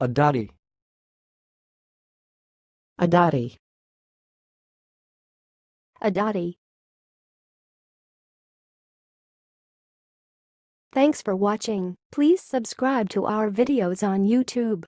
Adati. Adati. Adati. Thanks for watching. Please subscribe to our videos on YouTube.